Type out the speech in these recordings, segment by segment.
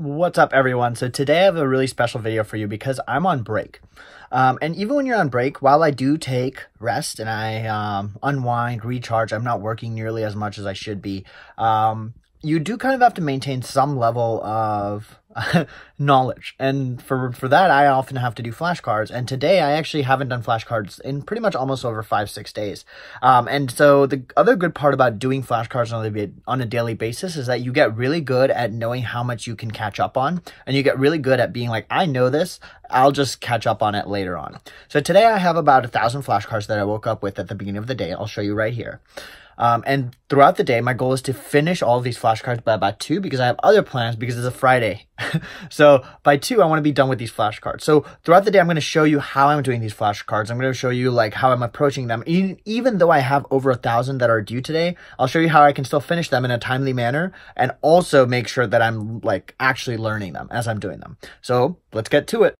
What's up, everyone? So today I have a really special video for you because I'm on break. And even when you're on break, while I do take rest and I unwind, recharge, I'm not working nearly as much as I should be. You do kind of have to maintain some level of knowledge. And for that, I often have to do flashcards. And today, I actually haven't done flashcards in pretty much almost over 5-6 days. And so the other good part about doing flashcards on a daily basis is that you get really good at knowing how much you can catch up on. And you get really good at being like, I know this, I'll just catch up on it later on. So today, I have about 1,000 flashcards that I woke up with at the beginning of the day. I'll show you right here. And throughout the day, my goal is to finish all of these flashcards by about 2 because I have other plans because it's a Friday. So by 2, I want to be done with these flashcards. So throughout the day, I'm going to show you how I'm doing these flashcards. I'm going to show you like how I'm approaching them. Even though I have over 1,000 that are due today, I'll show you how I can still finish them in a timely manner and also make sure that I'm like actually learning them as I'm doing them. So let's get to it.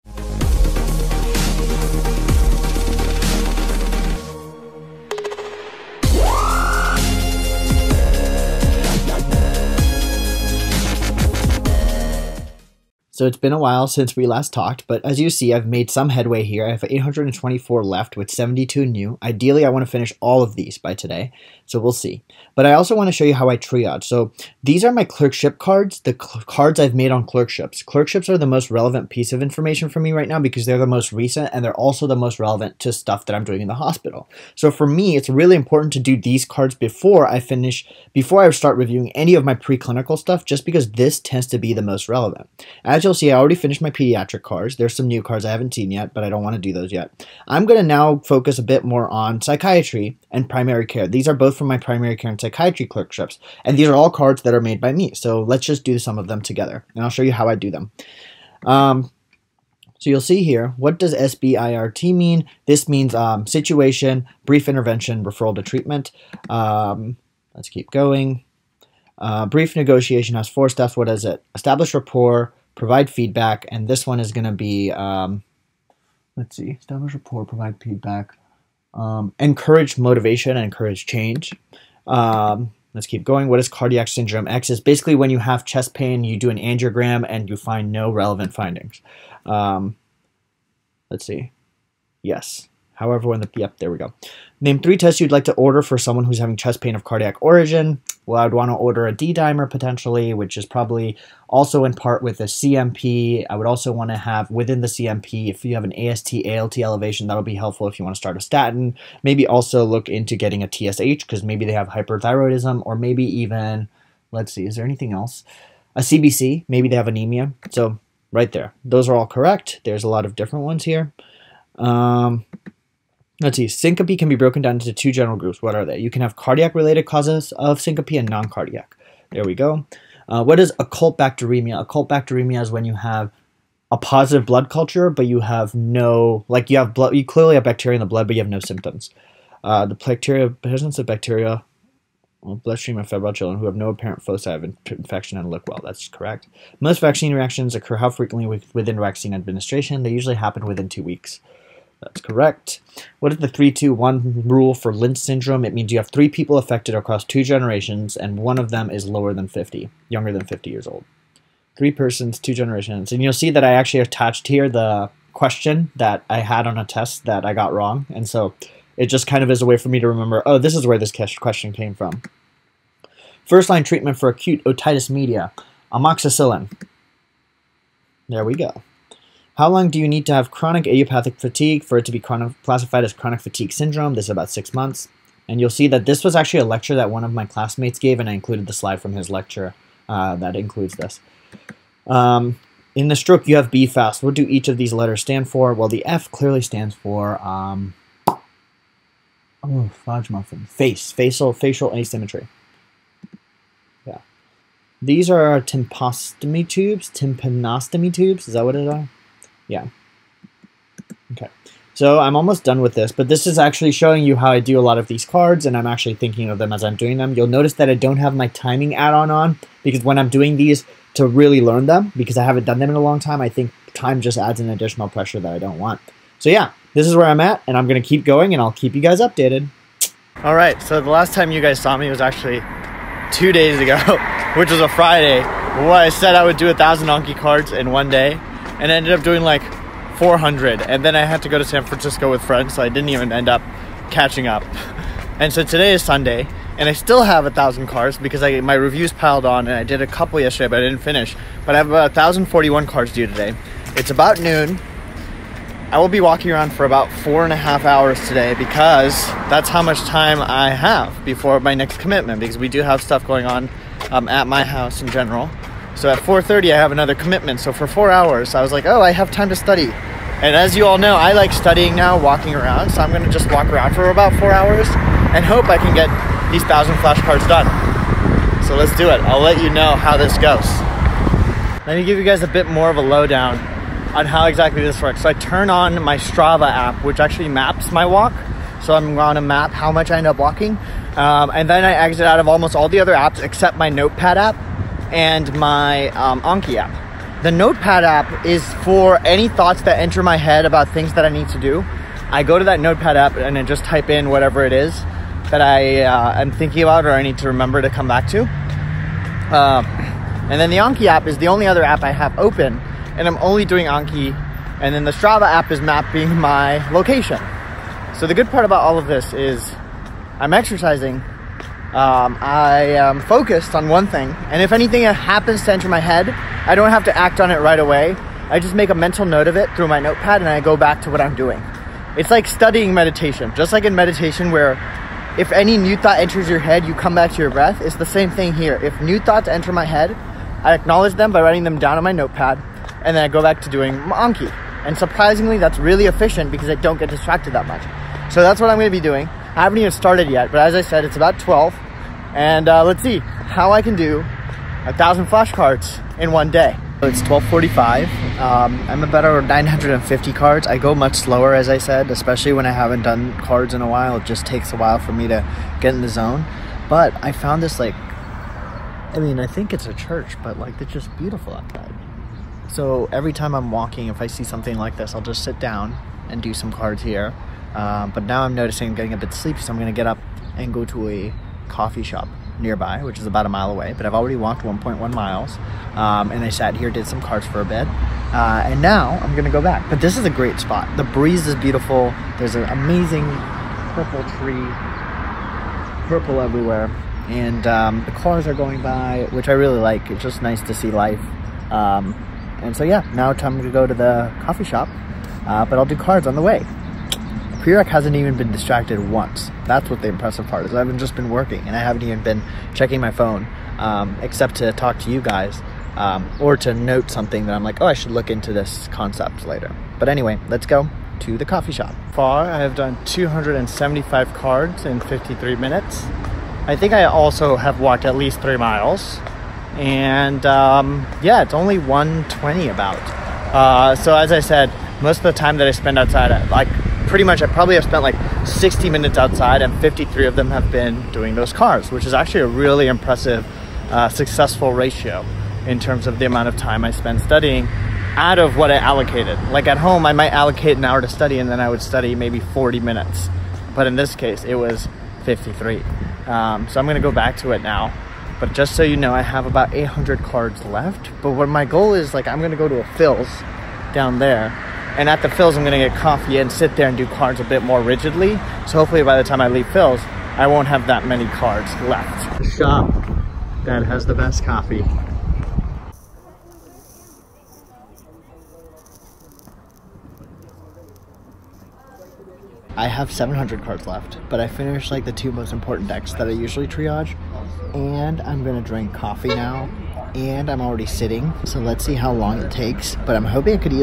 So it's been a while since we last talked, but as you see, I've made some headway here. I have 824 left with 72 new. Ideally, I want to finish all of these by today, so we'll see. But I also want to show you how I triage. So these are my clerkship cards, the cards I've made on clerkships. Clerkships are the most relevant piece of information for me right now because they're the most recent and they're also the most relevant to stuff that I'm doing in the hospital. So for me, it's really important to do these cards before I start reviewing any of my preclinical stuff, just because this tends to be the most relevant. As you'll see, I already finished my pediatric cards. There's some new cards I haven't seen yet, but I don't want to do those yet. I'm going to now focus a bit more on psychiatry and primary care. These are both from my primary care and psychiatry clerkships, and these are all cards that are made by me. So let's just do some of them together, and I'll show you how I do them. So you'll see here, what does SBIRT mean? This means situation, brief intervention, referral to treatment. Let's keep going. Brief negotiation has 4 steps. What is it? Establish rapport, provide feedback, and this one is going to be, let's see, establish rapport, provide feedback, encourage motivation and encourage change. Let's keep going. What is cardiac syndrome X? Is basically when you have chest pain, you do an angiogram, and you find no relevant findings. Let's see. Yes. However, yep, there we go. Name 3 tests you'd like to order for someone who's having chest pain of cardiac origin. Well, I'd want to order a D-dimer potentially, which is probably also in part with a CMP. I would also want to have within the CMP, if you have an AST, ALT elevation, that'll be helpful if you want to start a statin. Maybe also look into getting a TSH because maybe they have hyperthyroidism, or maybe even, let's see, is there anything else? A CBC, maybe they have anemia. So right there, those are all correct. There's a lot of different ones here. Let's see, syncope can be broken down into 2 general groups. What are they? You can have cardiac-related causes of syncope and non-cardiac. There we go. What is occult bacteremia? Occult bacteremia is when you have a positive blood culture, but you have no, like you have blood, you clearly have bacteria in the blood, but you have no symptoms. The presence of bacteria, bloodstream of febrile children who have no apparent foci of infection and look well. That's correct. Most vaccine reactions occur how frequently within vaccine administration? They usually happen within 2 weeks. That's correct. What is the 3-2-1 rule for Lynch syndrome? It means you have 3 people affected across 2 generations, and one of them is lower than 50, younger than 50 years old. 3 persons, 2 generations. And you'll see that I actually attached here the question that I had on a test that I got wrong. And so it just kind of is a way for me to remember, oh, this is where this question came from. First-line treatment for acute otitis media, amoxicillin. There we go. How long do you need to have chronic idiopathic fatigue for it to be classified as chronic fatigue syndrome? This is about 6 months. And you'll see that this was actually a lecture that one of my classmates gave, and I included the slide from his lecture that includes this. In the stroke, you have BFAS. What do each of these letters stand for? Well, the F clearly stands for fudge muffin. Face. Facial asymmetry. Yeah. These are tympanostomy tubes. Tympanostomy tubes. Is that what it is? Yeah. Okay. So I'm almost done with this, but this is actually showing you how I do a lot of these cards, and I'm actually thinking of them as I'm doing them. You'll notice that I don't have my timing add-on on, because when I'm doing these to really learn them, because I haven't done them in a long time, I think time just adds an additional pressure that I don't want. So yeah, this is where I'm at, and I'm going to keep going, and I'll keep you guys updated. All right. So the last time you guys saw me was actually 2 days ago, which was a Friday. Well, I said I would do 1,000 Anki cards in one day, and I ended up doing like 400, and then I had to go to San Francisco with friends, so I didn't even end up catching up. And so today is Sunday, and I still have 1,000 cards because my reviews piled on, and I did a couple yesterday, but I didn't finish. But I have about 1,041 cards due today. It's about noon. I will be walking around for about 4.5 hours today because that's how much time I have before my next commitment, because we do have stuff going on at my house in general. So at 4:30 I have another commitment, so for 4 hours I was like, oh, I have time to study. And as you all know, I like studying now, walking around, so I'm going to just walk around for about 4 hours and hope I can get these 1,000 flashcards done. So let's do it. I'll let you know how this goes. Let me give you guys a bit more of a lowdown on how exactly this works. So I turn on my Strava app, which actually maps my walk. So I'm going to map how much I end up walking. And then I exit out of almost all the other apps except my Notepad app and my Anki app. The Notepad app is for any thoughts that enter my head about things that I need to do. I go to that Notepad app and I just type in whatever it is that I am thinking about or I need to remember to come back to. And then the Anki app is the only other app I have open, and I'm only doing Anki, and then the Strava app is mapping my location. So the good part about all of this is I'm exercising, I am focused on one thing, and if anything happens to enter my head, I don't have to act on it right away. I just make a mental note of it through my notepad and I go back to what I'm doing. It's like studying meditation, just like in meditation where if any new thought enters your head, you come back to your breath. It's the same thing here. If new thoughts enter my head, I acknowledge them by writing them down on my notepad, and then I go back to doing Anki. And surprisingly, that's really efficient because I don't get distracted that much. So that's what I'm going to be doing. I haven't even started yet, but as I said, it's about 12. And let's see how I can do 1,000 flashcards in one day. So it's 12:45. I'm about 950 cards. I go much slower, as I said, especially when I haven't done cards in a while. It just takes a while for me to get in the zone. But I found this, like, I mean, I think it's a church, but like, it's just beautiful outside. So every time I'm walking, if I see something like this, I'll just sit down and do some cards here. But now I'm noticing I'm getting a bit sleepy, so I'm going to get up and go to a coffee shop nearby, which is about a mile away. But I've already walked 1.1 miles, and I sat here, did some cards for a bit, and now I'm going to go back. But this is a great spot. The breeze is beautiful. There's an amazing purple tree, purple everywhere, and the cars are going by, which I really like. It's just nice to see life. And so yeah, now time to go to the coffee shop, but I'll do cards on the way. Prerak hasn't even been distracted once. That's what the impressive part is. I haven't just been working, and I haven't even been checking my phone, except to talk to you guys, or to note something that I'm like, oh, I should look into this concept later. But anyway, let's go to the coffee shop. So far, I have done 275 cards in 53 minutes. I think I also have walked at least 3 miles. And yeah, it's only 1:20 about. So as I said, most of the time that I spend outside, I probably have spent like 60 minutes outside, and 53 of them have been doing those cars, which is actually a really impressive successful ratio in terms of the amount of time I spend studying out of what I allocated. Like at home, I might allocate an hour to study, and then I would study maybe 40 minutes. But in this case, it was 53. So I'm going to go back to it now. But just so you know, I have about 800 cards left. But what my goal is, like, I'm going to go to a Phil's down there. And at the Phil's, I'm going to get coffee and sit there and do cards a bit more rigidly. So hopefully by the time I leave Phil's, I won't have that many cards left. The shop that has the best coffee. I have 700 cards left, but I finished like the two most important decks that I usually triage, and I'm gonna drink coffee now, and I'm already sitting, so let's see how long it takes. But I'm hoping I can do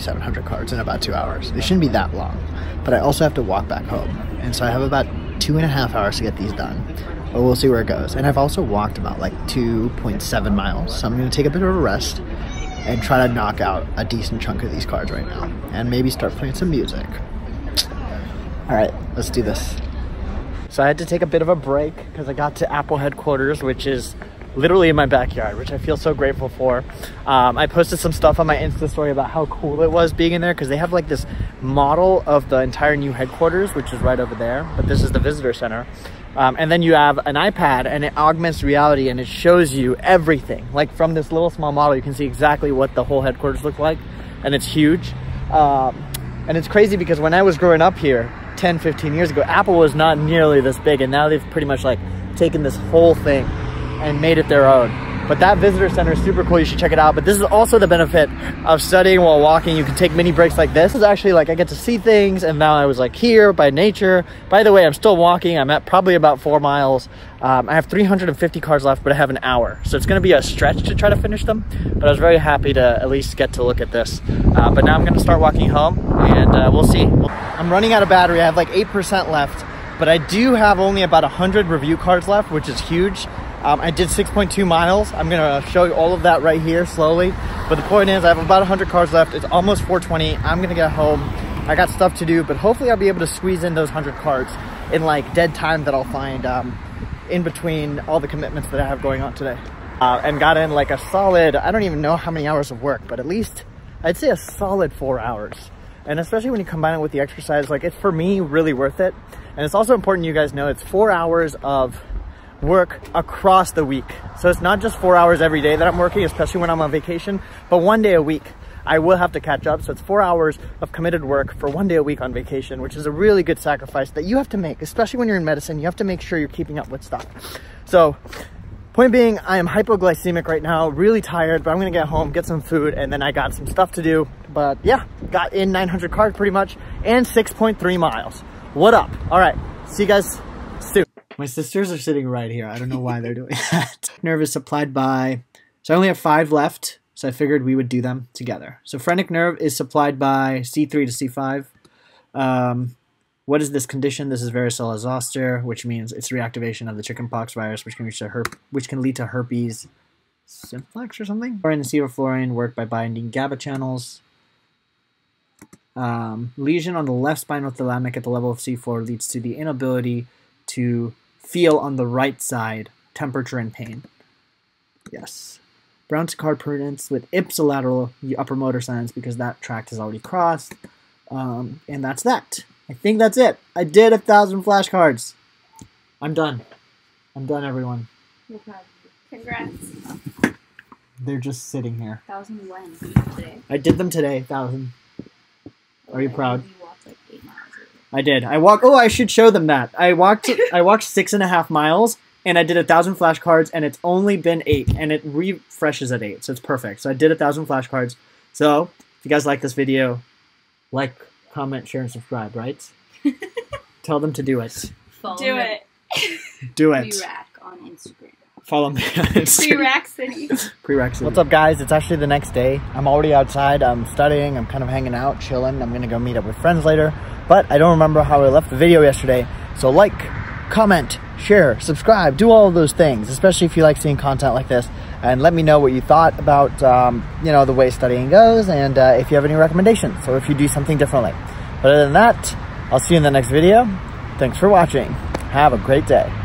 700 cards in about 2 hours. It shouldn't be that long, but I also have to walk back home, and so I have about 2.5 hours to get these done, but we'll see where it goes. And I've also walked about like 2.7 miles, so I'm gonna take a bit of a rest and try to knock out a decent chunk of these cards right now, and maybe start playing some music. All right, let's do this. So I had to take a bit of a break because I got to Apple headquarters, which is literally in my backyard, which I feel so grateful for. I posted some stuff on my Insta story about how cool it was being in there, because they have like this model of the entire new headquarters, which is right over there, but this is the visitor center. And then you have an iPad and it augments reality and it shows you everything. Like from this little small model, you can see exactly what the whole headquarters look like, and it's huge. And it's crazy because when I was growing up here 10, 15 years ago, Apple was not nearly this big, and now they've pretty much like taken this whole thing and made it their own. But that visitor center is super cool. You should check it out. But this is also the benefit of studying while walking. You can take mini breaks like this. This is actually like I get to see things, and now I was like here by nature. By the way, I'm still walking. I'm at probably about 4 miles. I have 350 cars left, but I have an hour. So it's going to be a stretch to try to finish them. But I was very happy to at least get to look at this. But now I'm going to start walking home, and we'll see. I'm running out of battery. I have like 8% left. But I do have only about 100 review cards left, which is huge. I did 6.2 miles. I'm gonna show you all of that right here slowly. But the point is I have about 100 cards left. It's almost 4:20. I'm gonna get home. I got stuff to do, but hopefully I'll be able to squeeze in those 100 cards in like dead time that I'll find in between all the commitments that I have going on today. And got in like a solid, I don't even know how many hours of work, but at least I'd say a solid 4 hours. And especially when you combine it with the exercise, like it's for me really worth it. And it's also important you guys know it's 4 hours of work across the week. So it's not just 4 hours every day that I'm working, especially when I'm on vacation, but 1 day a week I will have to catch up. So it's 4 hours of committed work for 1 day a week on vacation, which is a really good sacrifice that you have to make, especially when you're in medicine. You have to make sure you're keeping up with stuff. So point being, I am hypoglycemic right now, really tired, but I'm gonna get home, get some food, and then I got some stuff to do. But yeah, got in 900 cards pretty much and 6.3 miles. What up? All right, see you guys soon. My sisters are sitting right here. I don't know why they're doing that. Nerve is supplied by, so I only have 5 left, so I figured we would do them together. So phrenic nerve is supplied by C3 to C5. What is this condition? This is varicella zoster, which means it's reactivation of the chickenpox virus, which can lead to herpes simplex or something. Fluorine and sevoflurane work by binding GABA channels. Lesion on the left spinal thalamic at the level of C4 leads to the inability to feel on the right side, temperature and pain. Yes. Brown-Séquard presents with ipsilateral upper motor signs because that tract has already crossed. And that's that. I think that's it. I did 1,000 flashcards. I'm done. I'm done, everyone. No problem. Congrats. They're just sitting here. 1,000 when? Today? I did them today, 1,000. Are you proud? You walked like 8 miles. I did. I walked. Oh, I should show them that. I walked 6.5 miles, and I did 1,000 flashcards, and it's only been 8, and it refreshes at 8, so it's perfect. So I did 1,000 flashcards. So if you guys like this video, like, comment, share, and subscribe. Right? Tell them to do it. Follow do it. Do it. Prerak on Instagram. Follow me on Instagram. Prerak City. Prerak City. What's up, guys? It's actually the next day. I'm already outside. I'm studying. I'm kind of hanging out, chilling. I'm gonna go meet up with friends later. But I don't remember how I left the video yesterday. So like, comment, share, subscribe, do all of those things, especially if you like seeing content like this. And let me know what you thought about, you know, the way studying goes, and if you have any recommendations, or if you do something differently. But other than that, I'll see you in the next video. Thanks for watching. Have a great day.